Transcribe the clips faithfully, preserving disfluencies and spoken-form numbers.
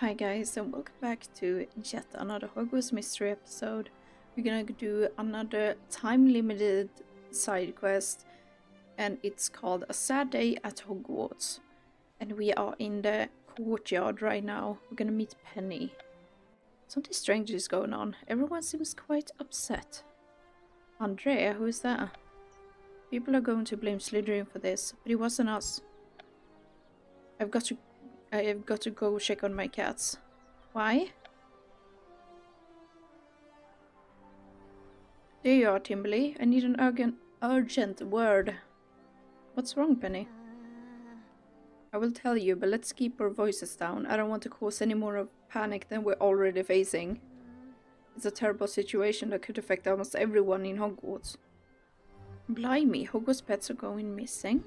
Hi guys, and welcome back to yet another Hogwarts mystery episode. We're gonna do another time-limited side quest, and it's called A Sad Day at Hogwarts. And we are in the courtyard right now. We're gonna meet Penny. Something strange is going on. Everyone seems quite upset. Andrea, who is that? People are going to blame Slytherin for this, but it wasn't us. I've got to I have got to go check on my cats. Why? There you are, Kimberly. I need an urgent, urgent word. What's wrong, Penny? I will tell you, but let's keep our voices down. I don't want to cause any more of panic than we're already facing. It's a terrible situation that could affect almost everyone in Hogwarts. Blimey, Hogwarts pets are going missing?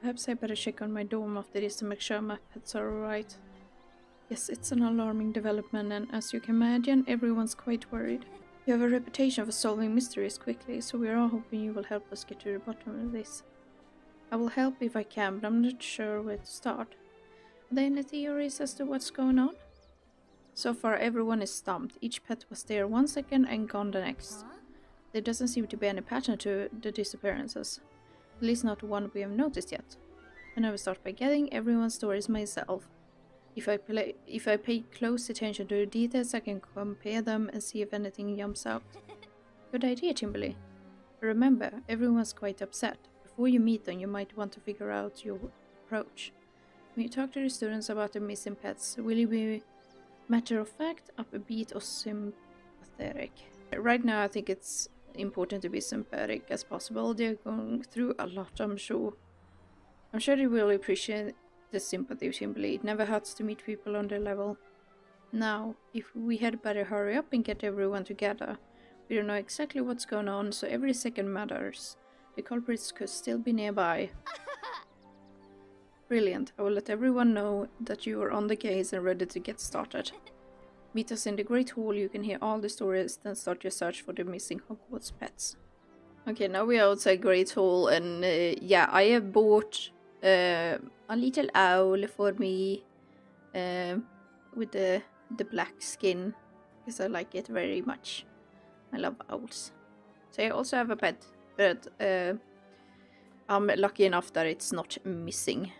Perhaps I better check on my dorm after this to make sure my pets are alright. Yes, it's an alarming development, and as you can imagine, everyone's quite worried. You have a reputation for solving mysteries quickly, so we are all hoping you will help us get to the bottom of this. I will help if I can, but I'm not sure where to start. Are there any theories as to what's going on? So far, everyone is stumped. Each pet was there one second and gone the next. There doesn't seem to be any pattern to the disappearances. At least not one we have noticed yet. And I will start by getting everyone's stories myself. If I, play, if I pay close attention to the details, I can compare them and see if anything jumps out. Good idea, Kimberly. But remember, everyone's quite upset. Before you meet them, you might want to figure out your approach. When you talk to the students about the missing pets, will you be matter-of-fact, upbeat or sympathetic? Right now, I think it's important to be sympathetic as possible. They're going through a lot, I'm sure. I'm sure they will appreciate the sympathy, Kimberly. It never hurts to meet people on their level. Now, if we had better hurry up and get everyone together. We don't know exactly what's going on, so every second matters. The culprits could still be nearby. Brilliant. I will let everyone know that you are on the case and ready to get started. Meet us in the Great Hall, you can hear all the stories, then start your search for the missing Hogwarts pets. Okay, now we are outside Great Hall, and uh, yeah, I have bought uh, a little owl for me uh, with the, the black skin, because I like it very much. I love owls. So I also have a pet, but uh, I'm lucky enough that it's not missing.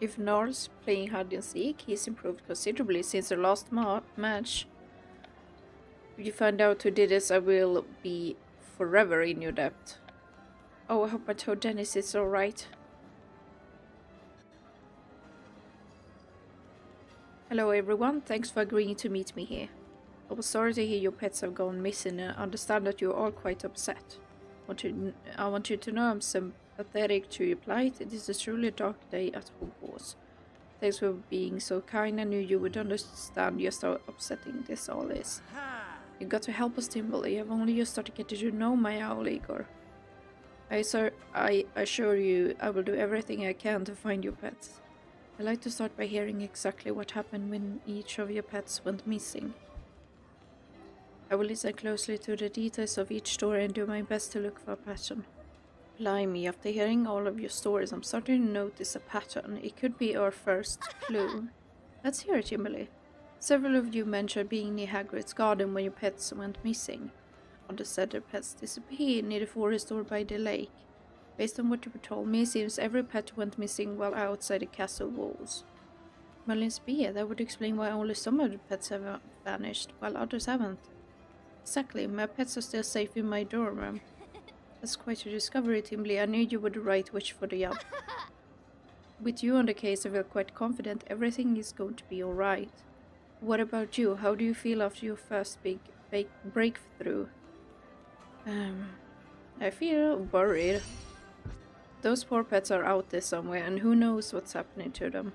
If Norris playing hide and seek, he's improved considerably since the last ma match. If you find out who did this, I will be forever in your debt. Oh, I hope I told Dennis it's alright. Hello everyone, thanks for agreeing to meet me here. I was sorry to hear your pets have gone missing, and understand that you're all quite upset. I want you, I want you to know I'm some. Pathetic to your plight, it is a truly dark day at Hogwarts. Thanks for being so kind, I knew you would understand just how upsetting this all is. You got to help us, Kimberly. I've only just started getting to know my owl, Igor. I, sir, I assure you, I will do everything I can to find your pets. I'd like to start by hearing exactly what happened when each of your pets went missing. I will listen closely to the details of each story and do my best to look for a pattern. Blimey, after hearing all of your stories, I'm starting to notice a pattern. It could be our first clue. Let's hear it, Kimberly. Several of you mentioned being near Hagrid's garden when your pets went missing. Others said their pets disappeared near the forest or by the lake. Based on what you told me, it seems every pet went missing while outside the castle walls. Merlin's beard, that would explain why only some of the pets have vanished, while others haven't. Exactly, my pets are still safe in my dorm room. That's quite a discovery, Kimberly. I knew you were the right witch for the job. With you on the case, I feel quite confident everything is going to be alright. What about you? How do you feel after your first big, big breakthrough? Um, I feel worried. Those poor pets are out there somewhere, and who knows what's happening to them.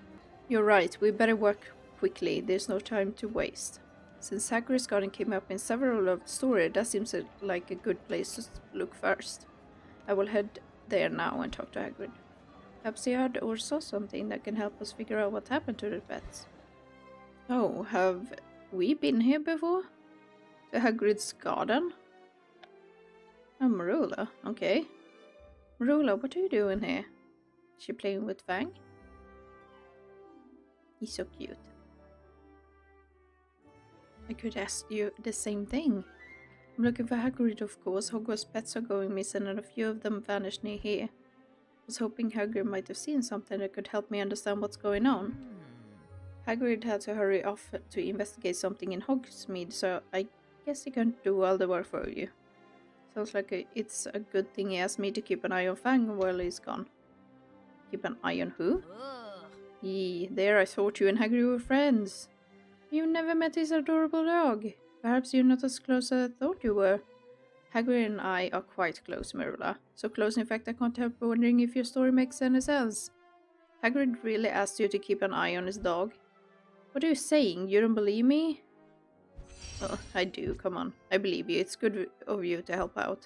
You're right, we better work quickly. There's no time to waste. Since Hagrid's garden came up in several of the stories, that seems like a good place to look first. I will head there now and talk to Hagrid. Perhaps he heard or saw something that can help us figure out what happened to the pets. Oh, have we been here before? To Hagrid's garden? Oh, Merula, okay. Merula, what are you doing here? Is she playing with Fang? He's so cute. I could ask you the same thing. I'm looking for Hagrid, of course. Hogwarts pets are going missing and a few of them vanished near here. I was hoping Hagrid might have seen something that could help me understand what's going on. Hagrid had to hurry off to investigate something in Hogsmeade, so I guess he can't do all the work for you. Sounds like a, it's a good thing he asked me to keep an eye on Fang while he's gone. Keep an eye on who? Yee, there I thought you and Hagrid were friends. You never met his adorable dog. Perhaps you're not as close as I thought you were. Hagrid and I are quite close, Merula. So close, in fact, I can't help wondering if your story makes any sense. Hagrid really asked you to keep an eye on his dog. What are you saying? You don't believe me? Oh, I do, come on. I believe you. It's good of you to help out.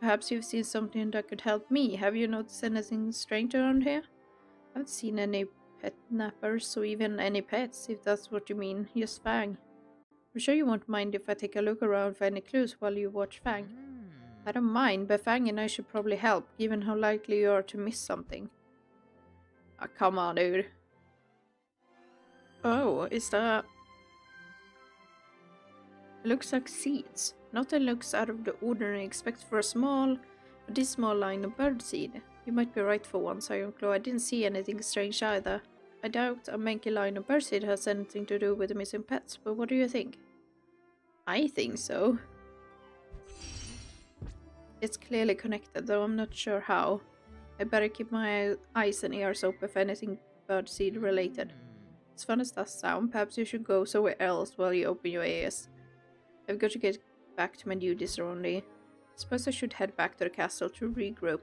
Perhaps you've seen something that could help me. Have you noticed anything strange around here? I haven't seen any pet nappers or even any pets, if that's what you mean. Just Fang. I'm sure you won't mind if I take a look around for any clues while you watch Fang. I don't mind, but Fang and I should probably help, given how likely you are to miss something. Ah, oh, come on, dude. Oh, is that... It looks like seeds. Nothing looks out of the ordinary except for a small, a this small line of bird seed. You might be right for once, Ironclaw. I didn't see anything strange either. I doubt a manky line of bird seed has anything to do with the missing pets, but what do you think? I think so. It's clearly connected, though I'm not sure how. I better keep my eyes and ears open for anything bird seed related. As fun as that sounds, perhaps you should go somewhere else while you open your ears. I've got to get back to my duties only. I suppose I should head back to the castle to regroup.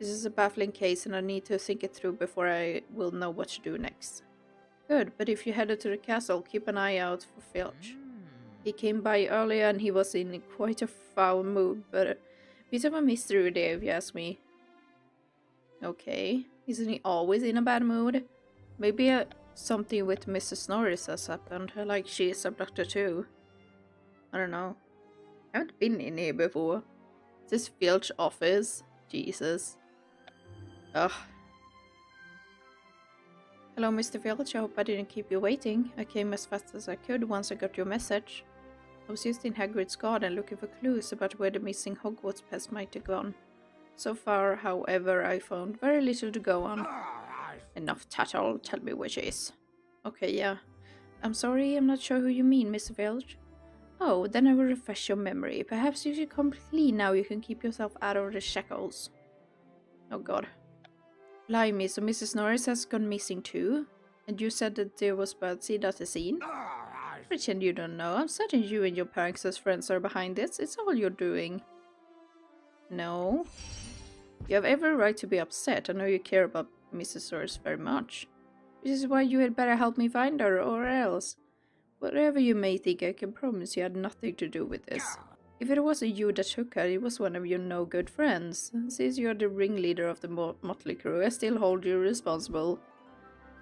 This is a baffling case and I need to think it through before I will know what to do next. Good, but if you headed to the castle, keep an eye out for Filch. He came by earlier and he was in quite a foul mood, but a bit of a mystery there if you ask me. Okay, isn't he always in a bad mood? Maybe a something with Missus Norris has happened, like she is abducted too. I don't know. I haven't been in here before. Is this Filch office? Jesus. Ugh. Hello, Mister Filch. I hope I didn't keep you waiting. I came as fast as I could once I got your message. I was just in Hagrid's garden looking for clues about where the missing Hogwarts pets might have gone. So far, however, I found very little to go on. Enough tattle, tell me where she is. Okay, yeah. I'm sorry, I'm not sure who you mean, Mister Filch. Oh, then I will refresh your memory. Perhaps you should come clean now, you can keep yourself out of the shackles. Oh god. Blimey, so Missus Norris has gone missing too? And you said that there was birdseed at the scene? Pretend you don't know. I'm certain you and your parents as friends are behind this. It's all you're doing. No. You have every right to be upset. I know you care about Missus Norris very much. This is why you had better help me find her, or else. Whatever you may think, I can promise you had nothing to do with this. If it wasn't you that took her, it was one of your no-good friends. Since you're the ringleader of the mo motley crew, I still hold you responsible.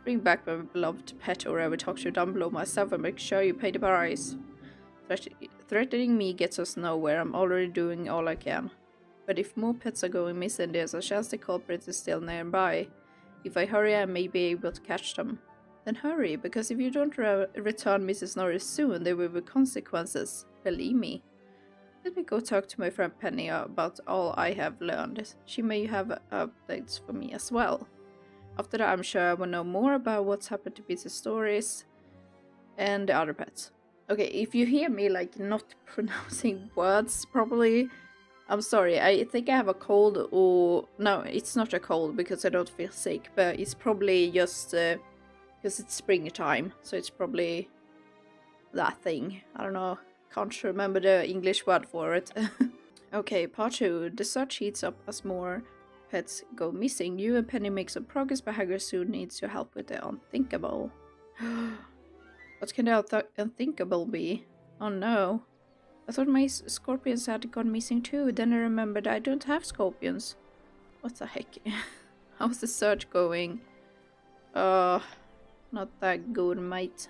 Bring back my beloved pet or I will talk to Dumbledore myself and make sure you pay the price. Threatening me gets us nowhere, I'm already doing all I can. But if more pets are going missing, there's a chance the culprit is still nearby. If I hurry, I may be able to catch them. Then hurry, because if you don't re return Missus Norris soon, there will be consequences, believe me. Let me go talk to my friend Penny about all I have learned. She may have updates for me as well. After that, I'm sure I will know more about what's happened to Missus Norris and the other pets. Okay, if you hear me, like, not pronouncing words properly, I'm sorry, I think I have a cold or... No, it's not a cold because I don't feel sick, but it's probably just... Uh, because it's springtime, so it's probably that thing. I don't know, can't remember the English word for it. Okay, part two. The search heats up as more pets go missing. You and Penny make some progress, but Hagrid soon needs your help with the unthinkable. What can the unthinkable be? Oh no. I thought my scorpions had gone missing too, then I remembered I don't have scorpions. What the heck? How's the search going? Uh, not that good, mate.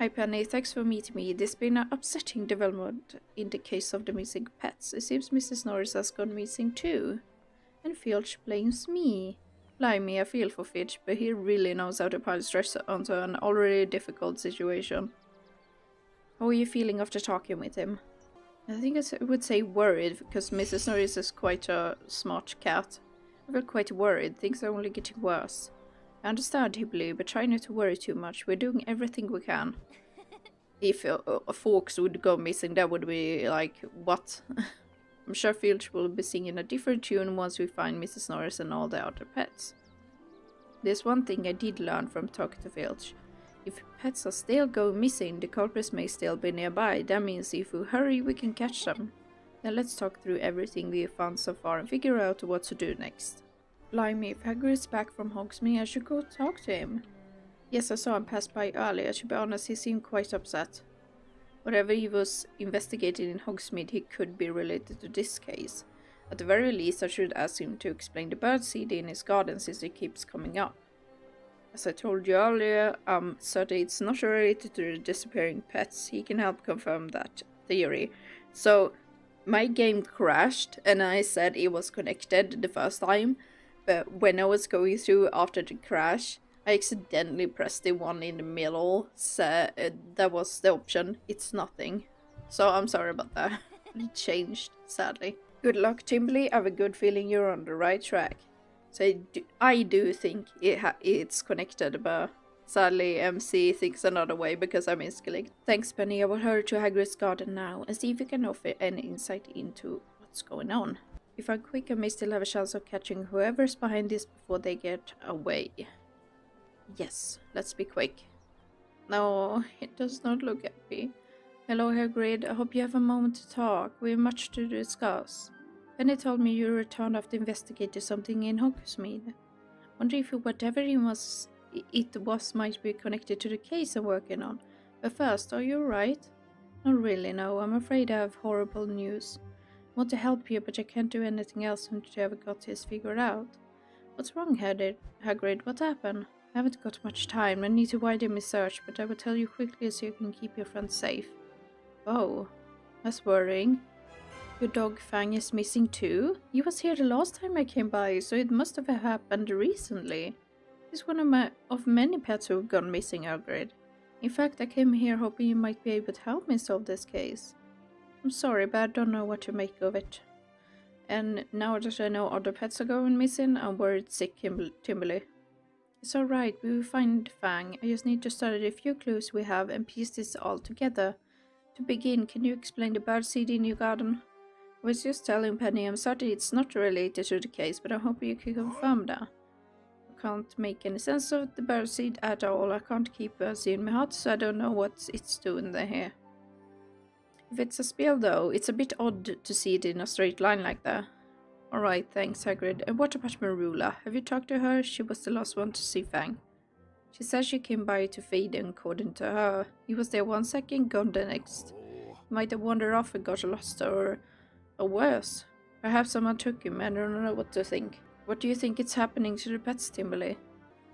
Hi Penny, thanks for meeting me. There's been an upsetting development in the case of the missing pets. It seems Missus Norris has gone missing too. And Filch blames me. Blimey, I feel for Filch, but he really knows how to pile stress onto an already difficult situation. How are you feeling after talking with him? I think I would say worried, because Missus Norris is quite a smart cat. I feel quite worried, things are only getting worse. Understandably, but try not to worry too much, we're doing everything we can. If uh, uh, folks would go missing, that would be like, what? I'm sure Filch will be singing a different tune once we find Missus Norris and all the other pets. There's one thing I did learn from talking to Filch. If pets are still going missing, the culprits may still be nearby. That means if we hurry, we can catch them. Then let's talk through everything we have found so far and figure out what to do next. Blimey, if Hagrid's back from Hogsmeade, I should go talk to him. Yes, I saw him pass by earlier. To be honest, he seemed quite upset. Whatever he was investigating in Hogsmeade, he could be related to this case. At the very least, I should ask him to explain the birdseed in his garden since it keeps coming up. As I told you earlier, um, certainly it's not related to the disappearing pets. He can help confirm that theory. So, my game crashed and I said it was connected the first time, but when I was going through after the crash, I accidentally pressed the one in the middle, so uh, that was the option. It's nothing. So I'm sorry about that. It changed, sadly. Good luck, Kimberly. I have a good feeling you're on the right track. So I do, I do think it ha it's connected, but sadly M C thinks another way because I'm insulated. Thanks, Penny. I will hurry to Hagrid's garden now and see if you can offer any insight into what's going on. If I'm quick, I may still have a chance of catching whoever's behind this before they get away. Yes, let's be quick. No, it does not look happy. Hello, Hagrid. I hope you have a moment to talk. We have much to discuss. Penny told me you returned after investigating something in Hogsmeade. Wonder if whatever it was, it was might be connected to the case I'm working on. But first, are you alright? Not really, no. I'm afraid I have horrible news. I want to help you, but I can't do anything else until you have got this figured out. What's wrong, Hagrid? What happened? I haven't got much time. I need to widen my search, but I will tell you quickly so you can keep your friends safe. Oh, that's worrying. Your dog Fang is missing too? He was here the last time I came by, so it must have happened recently. He's one of my of many pets who have gone missing, Hagrid. In fact, I came here hoping you might be able to help me solve this case. I'm sorry, but I don't know what to make of it. And now that I know other pets are going missing, I'm worried sick, Kimberly. It's alright, we will find Fang. I just need to study the few clues we have and piece this all together. To begin, can you explain the birdseed in your garden? I was just telling Penny, I'm certain it's not related to the case, but I hope you can confirm that. I can't make any sense of the birdseed at all. I can't keep birdseed in my heart, so I don't know what it's doing there here. If it's a spell though, it's a bit odd to see it in a straight line like that. Alright, thanks, Hagrid. And what about Merula? Have you talked to her? She was the last one to see Fang. She said she came by to feed him, according to her. He was there one second, gone the next. He might have wandered off and got lost, or, or worse. Perhaps someone took him, and I don't know what to think. What do you think is happening to the pets, Kimberly?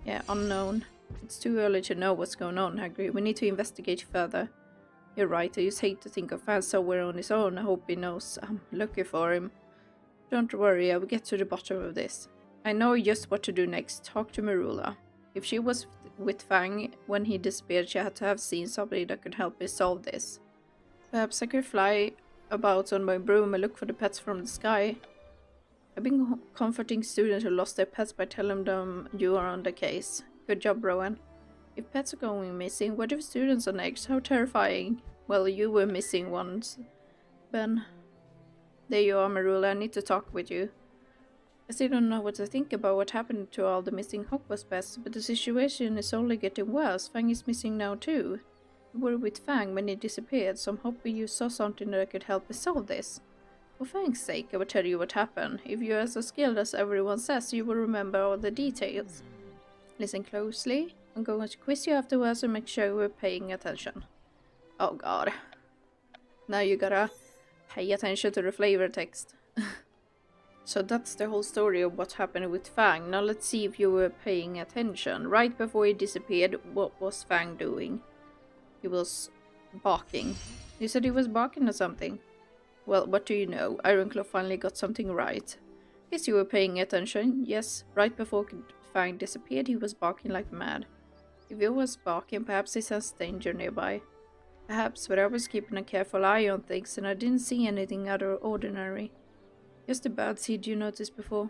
Yeah, unknown. It's too early to know what's going on, Hagrid. We need to investigate further. You're right, I just hate to think of Fang somewhere on his own. I hope he knows I'm looking for him. Don't worry, I will get to the bottom of this. I know just what to do next. Talk to Merula. If she was with Fang when he disappeared, she had to have seen somebody that could help me solve this. Perhaps I could fly about on my broom and look for the pets from the sky. I've been comforting students who lost their pets by telling them you are on the case. Good job, Rowan. If pets are going missing, what if students are next? How terrifying. Well, you were missing once, Ben. There you are, Merula, I need to talk with you. I still don't know what to think about what happened to all the missing Hogwarts pets, but the situation is only getting worse. Fang is missing now too. We were with Fang when he disappeared, so I'm hoping you saw something that could help us solve this. For Fang's sake, I will tell you what happened. If you are so skilled as everyone says, you will remember all the details. Listen closely. I'm going to quiz you afterwards and make sure we're paying attention. Oh god. Now you gotta pay attention to the flavor text. So that's the whole story of what happened with Fang. Now let's see if you were paying attention. Right before he disappeared, what was Fang doing? He was barking. You said he was barking or something? Well, what do you know? Ironclaw finally got something right. Guess you were paying attention. Yes, right before Fang disappeared, he was barking like mad. If he was barking, perhaps he sensed danger nearby. Perhaps, but I was keeping a careful eye on things and I didn't see anything out of ordinary. Just a bad seed you noticed before.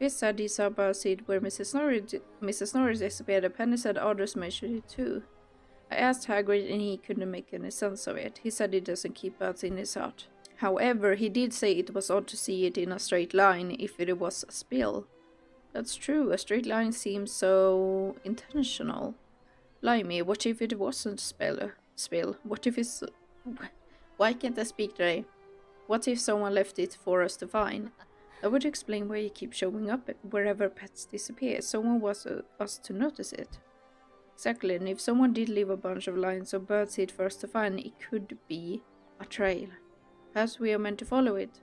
This said he saw a bad seed where Missus Norris, Missus Norris disappeared, and Penny said others measured it too. I asked Hagrid and he couldn't make any sense of it. He said he doesn't keep bats in his heart. However, he did say it was odd to see it in a straight line if it was a spill. That's true, a straight line seems so intentional. Blimey, what if it wasn't a spill? What if it's... Why can't I speak today? What if someone left it for us to find? That would explain why you keep showing up wherever pets disappear. Someone wants uh, us to notice it. Exactly, and if someone did leave a bunch of lines or birdseed for us to find, it could be a trail. Perhaps we are meant to follow it.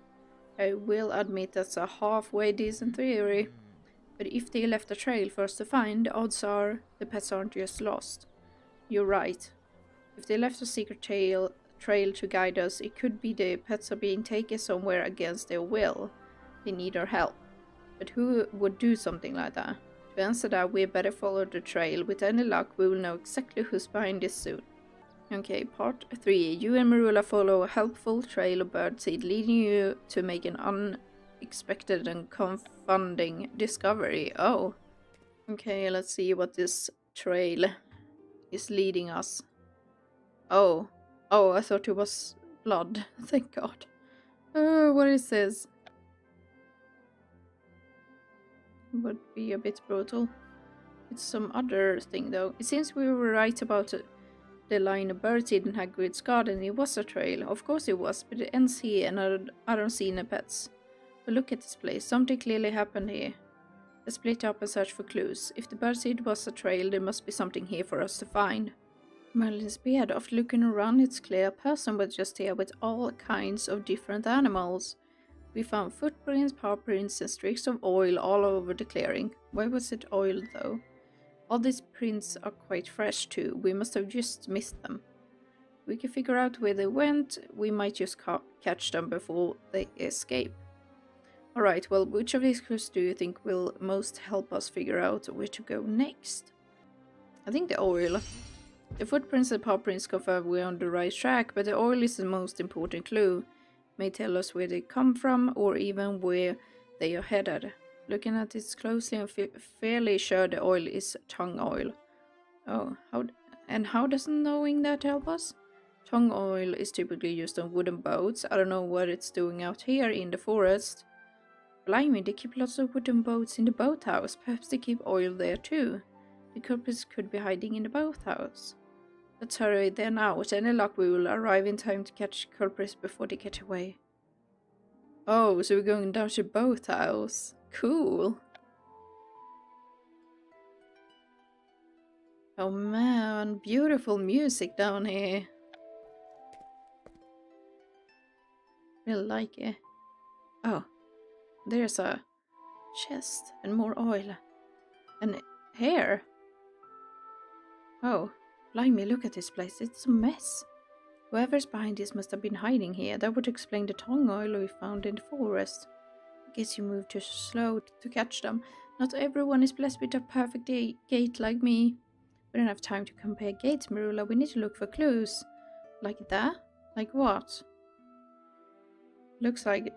I will admit that's a halfway decent theory. But if they left a trail for us to find, the odds are the pets aren't just lost. You're right. If they left a secret trail, trail to guide us, it could be the pets are being taken somewhere against their will. They need our help. But who would do something like that? To answer that, we better follow the trail. With any luck, we will know exactly who's behind this soon. Okay, part three. You and Merula follow a helpful trail of birdseed, leading you to make an un... expected and confounding discovery. Oh. Okay, let's see what this trail is leading us. Oh. Oh, I thought it was blood. Thank God. Oh, what is this? Would be a bit brutal. It's some other thing though. It seems we were right about the line of birdseed in Hagrid's garden. It was a trail. Of course it was, but it ends here and I don't see any pets. But look at this place. Something clearly happened here. Let's split up and search for clues. If the birdseed was a trail, there must be something here for us to find. Merlin's beard. After looking around, it's clear a person was just here with all kinds of different animals. We found footprints, paw prints, and streaks of oil all over the clearing. Why was it oil though? All these prints are quite fresh too. We must have just missed them. We can figure out where they went. We might just ca- catch them before they escape. Alright, well, which of these clues do you think will most help us figure out where to go next? I think the oil. The footprints and paw prints confirm we're on the right track, but the oil is the most important clue. It may tell us where they come from, or even where they are headed. Looking at this closely, I'm fairly sure the oil is tung oil. Oh, how and how does knowing that help us? Tung oil is typically used on wooden boats. I don't know what it's doing out here in the forest. Blimey, they keep lots of wooden boats in the boathouse. Perhaps they keep oil there too. The culprits could be hiding in the boathouse. Let's hurry there now. With any luck, we will arrive in time to catch culprits before they get away. Oh, so we're going down to the boathouse. Cool. Oh man, beautiful music down here. Really like it. Oh. There's a chest and more oil and hair. Oh, blimey, look at this place. It's a mess. Whoever's behind this must have been hiding here. That would explain the tung oil we found in the forest. I guess you moved too slow to catch them. Not everyone is blessed with a perfect gait like me. We don't have time to compare gaits, Merula. We need to look for clues. Like that? Like what? Looks like...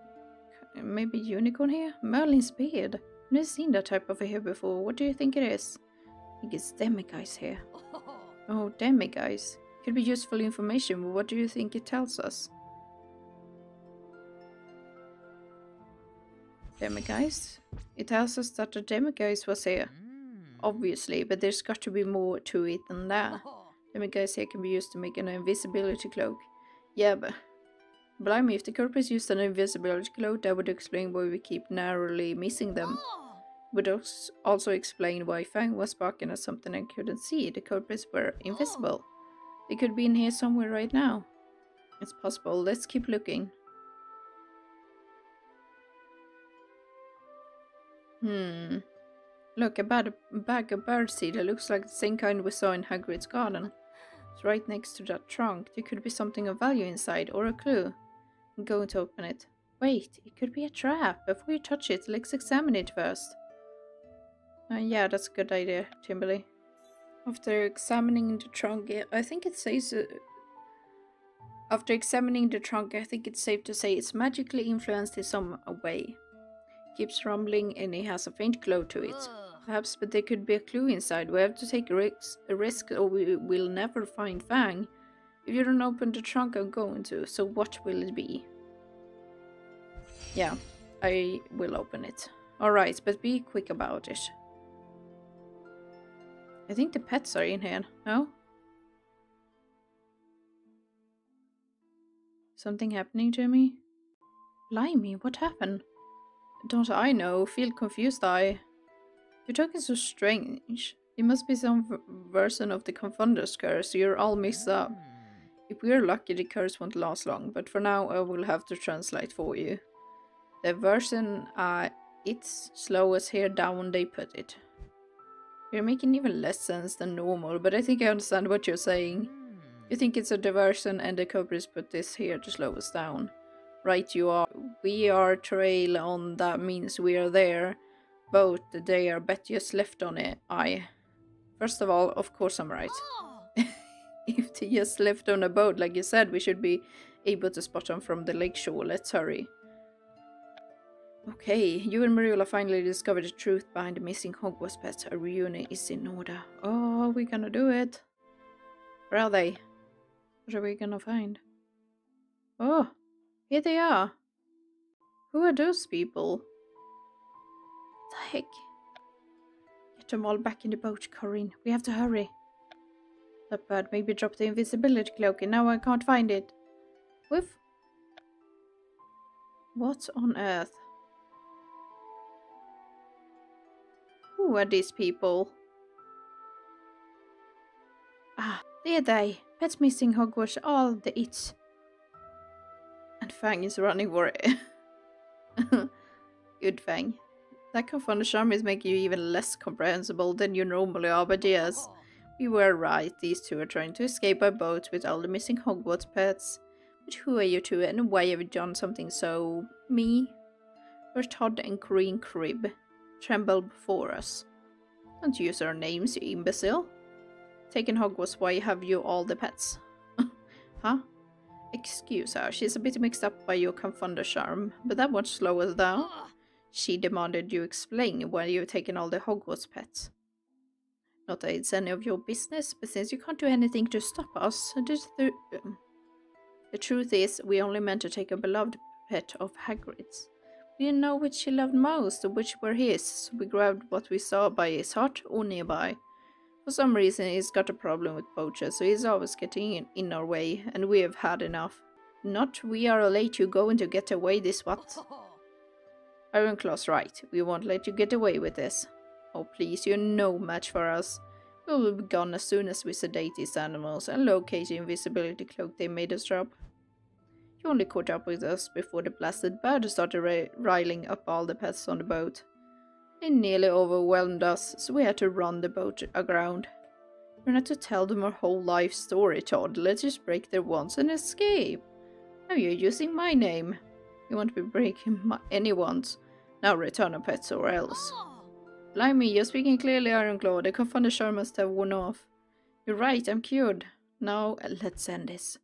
maybe unicorn hair? Merlin's beard? I've never seen that type of hair before. What do you think it is? I think it's demiguise hair. Oh, demiguise. Could be useful information, but what do you think it tells us? Demiguise? It tells us that the demiguise was here. Obviously, but there's got to be more to it than that. Demiguise hair can be used to make an invisibility cloak. Yeah, but... blimey, if the culprits used an invisibility cloak, that would explain why we keep narrowly missing them. It would also explain why Fang was barking at something and couldn't see. The culprits were invisible. They could be in here somewhere right now. It's possible. Let's keep looking. Hmm. Look, a bad bag of birdseed that looks like the same kind we saw in Hagrid's garden. It's right next to that trunk. There could be something of value inside, or a clue. I'm going to open it. Wait, it could be a trap. Before you touch it, let's examine it first. Uh, yeah, that's a good idea, Kimberly. After examining the trunk, I think it says... Uh, after examining the trunk, I think it's safe to say it's magically influenced in some way. It keeps rumbling and it has a faint glow to it. Perhaps, but there could be a clue inside. We have to take a risk or we will never find Fang. If you don't open the trunk, I'm going to. So what will it be? Yeah, I will open it. Alright, but be quick about it. I think the pets are in here, no? Something happening to me? Blimey, what happened? Don't I know, feel confused I. You're talking so strange. It must be some version of the confundus curse, you're all mixed up. If we're lucky the curse won't last long, but for now I will have to translate for you. The version uh, it's slow as here down they put it. You're making even less sense than normal, but I think I understand what you're saying. You think it's a diversion and the culprits put this here to slow us down. Right you are. We are trail on, that means we are there. Boat they are bet just left on it, I. First of all, of course I'm right. If they just left on a boat, like you said, we should be able to spot them from the lake shore. Let's hurry. Okay, you and Merula finally discovered the truth behind the missing Hogwarts pets. A reunion is in order. Oh, we're gonna do it. Where are they? What are we gonna find? Oh, here they are. Who are those people? What the heck? Get them all back in the boat, Corinne. We have to hurry. That bird maybe dropped the invisibility cloak and now I can't find it. Woof. What on earth? Who are these people? Ah, there they. Pets missing Hogwarts, all the it's. And Fang is running for it. Good Fang. That confounded charm is making you even less comprehensible than you normally are, but yes. We were right, these two are trying to escape by boat with all the missing Hogwarts pets. But who are you two and why have you done something so... me? We're Todd and Corinne Crib. Tremble before us. Don't use our names, you imbecile. Taken Hogwarts, why have you all the pets? Huh? Excuse her, she's a bit mixed up by your confunder charm, but that won't slow us down. She demanded you explain why you've taken all the Hogwarts pets. Not that it's any of your business, but since you can't do anything to stop us, the, um, the truth is we only meant to take a beloved pet of Hagrid's. We didn't know which he loved most, or which were his, so we grabbed what we saw by his hut or nearby. For some reason he's got a problem with poachers, so he's always getting in, in our way, and we have had enough. Not we are late you going to get away this what? Ironclaw's right, we won't let you get away with this. Oh please, you're no match for us. We will be gone as soon as we sedate these animals and locate the invisibility cloak they made us drop. You only caught up with us before the blasted bird started riling up all the pets on the boat. They nearly overwhelmed us, so we had to run the boat aground. We're not to tell them our whole life story, Todd. Let's just break their wands and escape. Now you're using my name. You won't be breaking my any wands. Now return our pets or else. Blimey, you're speaking clearly, Ironclaw. The confounded charm must have worn off. You're right, I'm cured. Now, let's end this.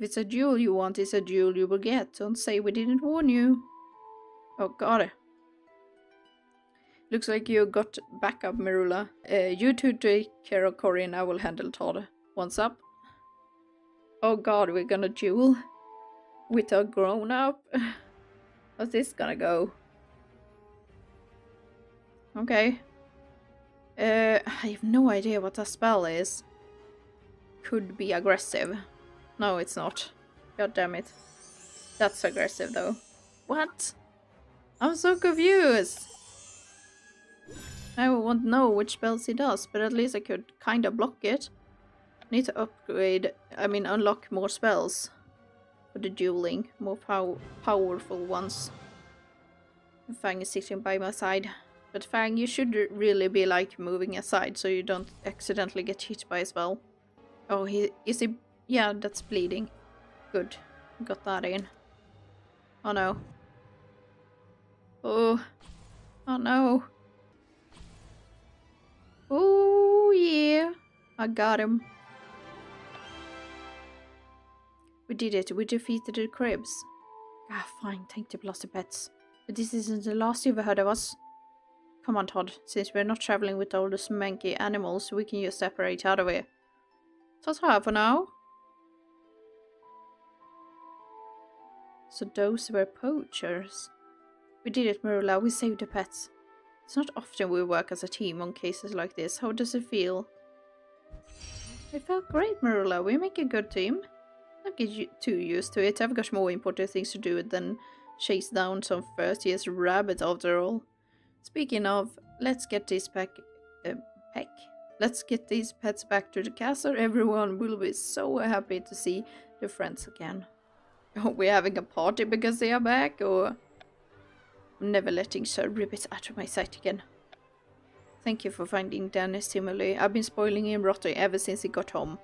If it's a duel you want, it's a duel you will get. Don't say we didn't warn you. Oh, God. Looks like you got back up, Merula. Uh, you two take care of Corinne. I will handle Todd. Once up. Oh, God, we're gonna duel? With a grown-up? How's this gonna go? Okay. Uh, I have no idea what that spell is. Could be aggressive. No, it's not. God damn it. That's aggressive though. What? I'm so confused! I won't know which spells he does, but at least I could kinda block it. Need to upgrade, I mean unlock more spells. For the dueling, more pow powerful ones. Fang is sitting by my side. But Fang, you should really be like moving aside so you don't accidentally get hit by a spell. Oh, he is he? Yeah, that's bleeding. Good, got that in. Oh no, Oh. Oh no. Oh yeah. I got him. We did it. We defeated the Crabs. Ah, fine. Take the Blaster Pets. But this isn't the last you've heard of us. Come on, Todd. Since we're not traveling with all the smanky animals, we can just separate out of here. Ta-ta for now. So those were poachers. We did it, Merula. We saved the pets. It's not often we work as a team on cases like this. How does it feel? It felt great, Merula. We make a good team. Don't get too used to it. I've got more important things to do than chase down some first year's rabbit after all. Speaking of, let's get these pack, uh, pack. Let's get these pets back to the castle. Everyone will be so happy to see their friends again. Are we having a party because they are back, or? I'm never letting Sir Ribbit out of my sight again. Thank you for finding Dennis, Timberly. I've been spoiling him rotten ever since he got home.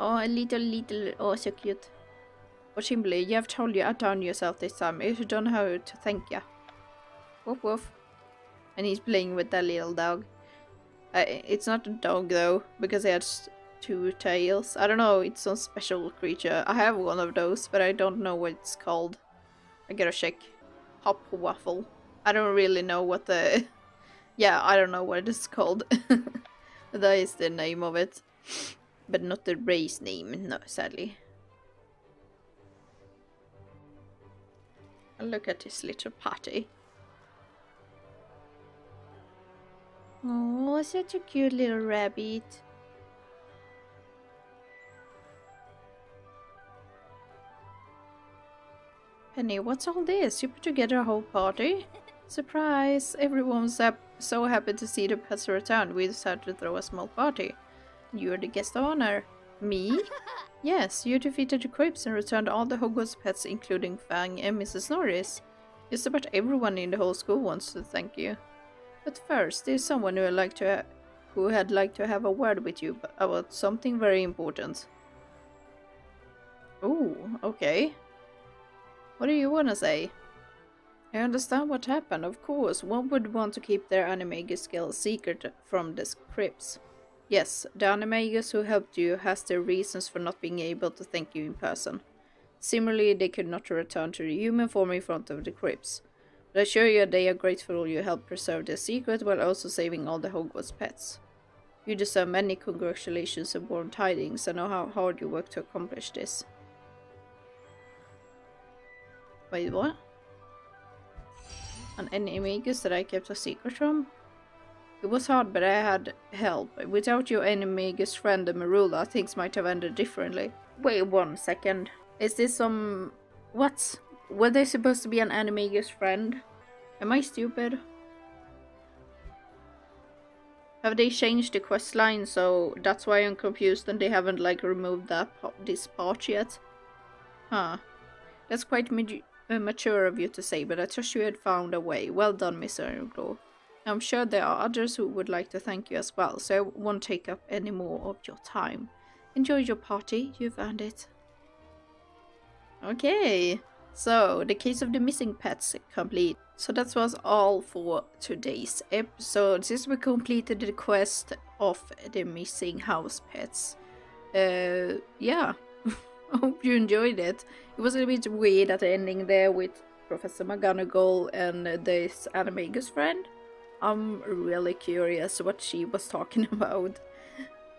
Oh, a little, little, oh, so cute. But Timberly, you have totally outdone yourself this time. You don't know how to thank you. Woof woof. And he's playing with that little dog. Uh, it's not a dog though, because it has two tails. I don't know, it's some special creature. I have one of those, but I don't know what it's called. I gotta check. Hop waffle. I don't really know what the... yeah, I don't know what it's called. That is the name of it. But not the race name, no, sadly. And look at this little party. Oh, such a cute little rabbit. Penny, what's all this? You put together a whole party? Surprise! Everyone's up so happy to see the pets return. We decided to throw a small party. You're the guest of honor. Me? Yes, you defeated the Crabs and returned all the Hogwarts pets, including Fang and Missus Norris. Just about everyone in the whole school wants to thank you. But first, there's someone who, like to ha who had liked to have a word with you about something very important. Ooh, okay. What do you want to say? I understand what happened, of course. One would want to keep their Animagus skill secret from the Crabs. Yes, the Animagus who helped you has their reasons for not being able to thank you in person. Similarly, they could not return to the human form in front of the Crabs. But I assure you they are grateful you helped preserve their secret while also saving all the Hogwarts pets. You deserve many congratulations and warm tidings. I know how hard you worked to accomplish this. Wait, what? An Animagus that I kept a secret from? It was hard, but I had help. Without your Animagus friend, the Merula, things might have ended differently. Wait one second. Is this some... what? Were they supposed to be an Animagus friend? Am I stupid? Have they changed the quest line, so that's why I'm confused and they haven't like removed that this part yet? Huh. That's quite uh, mature of you to say, but I trust you had found a way. Well done, Miss Ironclaw. I'm sure there are others who would like to thank you as well, so I won't take up any more of your time. Enjoy your party, you've earned it. Okay. So, the case of the missing pets complete. So that was all for today's episode. Since we completed the quest of the missing house pets. Uh, yeah. I hope you enjoyed it. It was a bit weird at the ending there with Professor McGonagall and this Animagus friend. I'm really curious what she was talking about.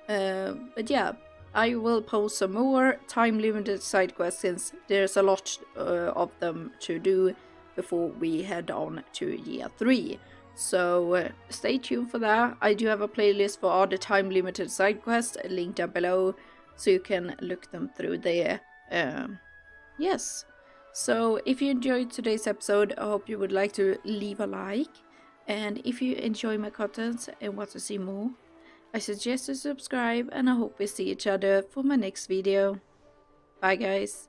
Uh, but yeah. I will post some more time-limited side quests since there's a lot uh, of them to do before we head on to year three. So uh, stay tuned for that. I do have a playlist for all the time-limited side quests linked down below so you can look them through there. Um, yes. So if you enjoyed today's episode, I hope you would like to leave a like. And if you enjoy my content and want to see more, I suggest you subscribe, and I hope we see each other for my next video. Bye guys.